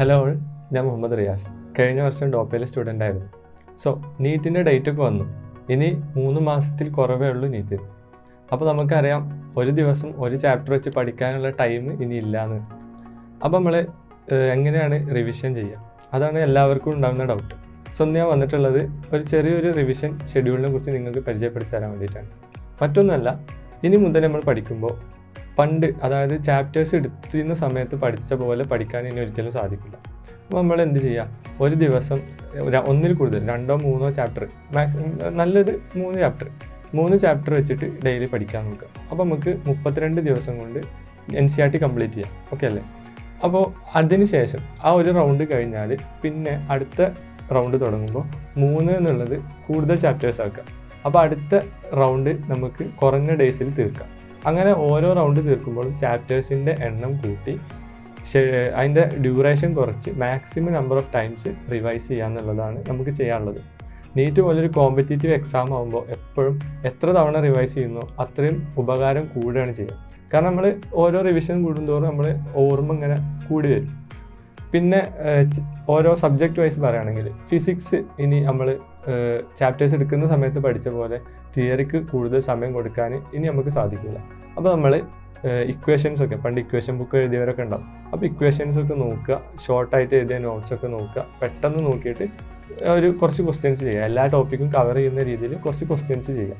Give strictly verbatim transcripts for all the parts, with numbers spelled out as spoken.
Hello all, ഞാൻ മുഹമ്മദ് റിയാസ്. കഴിഞ്ഞ വർഷം ഡോപ്പയിലെ സ്റ്റുഡൻ്റ് ആയിരുന്നു. സോ നീറ്റിൻ്റെ ഡേറ്റൊക്കെ വന്നു. ഇനി മൂന്ന് മാസത്തിൽ കുറവേ ഉള്ളൂ നീറ്റ്. അപ്പോൾ നമുക്കറിയാം ഒരു ദിവസം ഒരു ചാപ്റ്റർ വെച്ച് പഠിക്കാനുള്ള ടൈം ഇനി ഇല്ലയെന്ന്. അപ്പോൾ നമ്മൾ എങ്ങനെയാണ് റിവിഷൻ ചെയ്യുക? അതാണ് എല്ലാവർക്കും ഉണ്ടാകുന്ന ഡൗട്ട്. സോ ഞാൻ വന്നിട്ടുള്ളത് ഒരു ചെറിയൊരു റിവിഷൻ ഷെഡ്യൂളിനെ കുറിച്ച് നിങ്ങൾക്ക് പരിചയപ്പെടുത്തി തരാൻ വേണ്ടിയിട്ടാണ്. മറ്റൊന്നുമല്ല, ഇനി മുതൽ നമ്മൾ പഠിക്കുമ്പോൾ പണ്ട്, അതായത് ചാപ്റ്റേഴ്സ് എടുത്തിരുന്ന സമയത്ത് പഠിച്ച പോലെ പഠിക്കാൻ ഇനി ഒരിക്കലും സാധിക്കില്ല. അപ്പോൾ നമ്മൾ എന്ത് ചെയ്യുക, ഒരു ദിവസം ഒന്നിൽ കൂടുതൽ രണ്ടോ മൂന്നോ ചാപ്റ്റർ, മാക്സിമം നല്ലത് മൂന്ന് ചാപ്റ്റർ മൂന്ന് ചാപ്റ്റർ വെച്ചിട്ട് ഡെയിലി പഠിക്കാൻ നോക്കുക. അപ്പോൾ നമുക്ക് മുപ്പത്തിരണ്ട് ദിവസം കൊണ്ട് N C R T complete ചെയ്യാം. ഓക്കെ അല്ലേ? അപ്പോൾ അതിന് ശേഷം ആ ഒരു റൗണ്ട് കഴിഞ്ഞാൽ പിന്നെ അടുത്ത റൗണ്ട് തുടങ്ങുമ്പോൾ മൂന്ന് എന്നുള്ളത് കൂടുതൽ ചാപ്റ്റേഴ്സ് ആക്കുക. അപ്പോൾ അടുത്ത റൗണ്ട് നമുക്ക് കുറഞ്ഞ ഡേയ്സിൽ തീർക്കാം. അങ്ങനെ ഓരോ റൗണ്ട് തീർക്കുമ്പോൾ ചാപ്റ്റേഴ്സിൻ്റെ എണ്ണം കൂട്ടി അതിൻ്റെ ഡ്യൂറേഷൻ കുറച്ച് maximum number of times revise ചെയ്യുക എന്നുള്ളതാണ് നമുക്ക് ചെയ്യാനുള്ളത്. നീറ്റ് പോലൊരു കോമ്പറ്റേറ്റീവ് എക്സാം ആകുമ്പോൾ എപ്പോഴും എത്ര തവണ റിവൈസ് ചെയ്യുന്നോ അത്രയും ഉപകാരം കൂടുകയാണ് ചെയ്യുക. കാരണം നമ്മൾ ഓരോ റിവിഷൻ കൂടുന്തോറും നമ്മൾ ഓർമ്മ ഇങ്ങനെ കൂടി വരും. പിന്നെ ഓരോ സബ്ജക്റ്റ് വൈസ് പറയുകയാണെങ്കിൽ ഫിസിക്സ് ഇനി നമ്മൾ ചാപ്റ്റേഴ്സ് എടുക്കുന്ന സമയത്ത് പഠിച്ച പോലെ തിയറിക്ക് കൂടുതൽ സമയം കൊടുക്കാൻ ഇനി നമുക്ക് സാധിക്കില്ല. അപ്പോൾ നമ്മൾ ഇക്വേഷൻസൊക്കെ, പണ്ട് ഇക്വേഷൻ ബുക്ക് എഴുതിയവരൊക്കെ ഉണ്ടാവും, അപ്പോൾ ഇക്വേഷൻസൊക്കെ നോക്കുക, ഷോർട്ടായിട്ട് എഴുതിയ നോട്ട്സൊക്കെ നോക്കുക. പെട്ടെന്ന് നോക്കിയിട്ട് ഒരു കുറച്ച് ക്വസ്റ്റ്യൻസ് ചെയ്യുക. എല്ലാ ടോപ്പിക്കും കവർ ചെയ്യുന്ന രീതിയിൽ കുറച്ച് ക്വസ്റ്റ്യൻസ് ചെയ്യുക.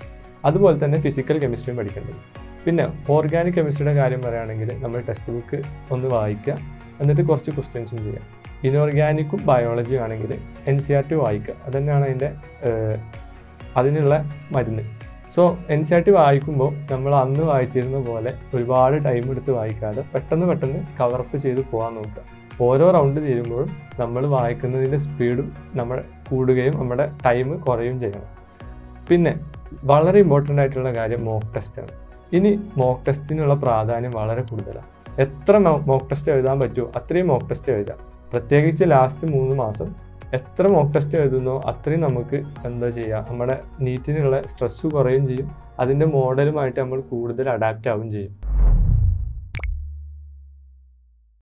അതുപോലെ തന്നെ ഫിസിക്കൽ കെമിസ്ട്രിയും പഠിക്കേണ്ടത്. പിന്നെ ഓർഗാനിക് കെമിസ്ട്രിയുടെ കാര്യം പറയുകയാണെങ്കിൽ നമ്മൾ ടെക്സ്റ്റ് ബുക്ക് ഒന്ന് വായിക്കുക, എന്നിട്ട് കുറച്ച് ക്വസ്റ്റ്യൻസും ചെയ്യുക. ഇനോർഗാനിക്കും ബയോളജിയും ആണെങ്കിൽ എൻ സി ആർ ടി വായിക്കുക, അതുതന്നെയാണ് അതിൻ്റെ അതിനുള്ള മരുന്ന്. So N C R T വായിക്കുമ്പോൾ നമ്മൾ അന്ന് വായിച്ചിരുന്ന പോലെ ഒരുപാട് ടൈം എടുത്ത് വായിക്കാതെ പെട്ടെന്ന് പെട്ടെന്ന് കവറപ്പ് ചെയ്ത് പോകാൻ നോക്കുക. ഓരോ റൗണ്ട് തീരുമ്പോഴും നമ്മൾ വായിക്കുന്നതിൻ്റെ സ്പീഡും നമ്മൾ കൂടുകയും നമ്മുടെ ടൈം കുറയുകയും ചെയ്യണം. പിന്നെ വളരെ ഇമ്പോർട്ടൻ്റ് ആയിട്ടുള്ള കാര്യം മോക്ക് ടെസ്റ്റാണ്. ഇനി മോക്ക് ടെസ്റ്റിനുള്ള പ്രാധാന്യം വളരെ കൂടുതലാണ്. എത്ര മോക്ക് ടെസ്റ്റ് എഴുതാൻ പറ്റുമോ അത്രയും മോക്ക് ടെസ്റ്റ് എഴുതാം. പ്രത്യേകിച്ച് ലാസ്റ്റ് മൂന്ന് മാസം എത്ര മോക്ക് ടെസ്റ്റ് എഴുതുന്നോ അത്രയും നമുക്ക് എന്താ ചെയ്യുക, നമ്മുടെ നീറ്റിനുള്ള സ്ട്രെസ്സ് കുറയുകയും ചെയ്യും. അതിൻ്റെ മോഡലുമായിട്ട് നമ്മൾ കൂടുതൽ അഡാപ്റ്റ് ആവുകയും ചെയ്യും.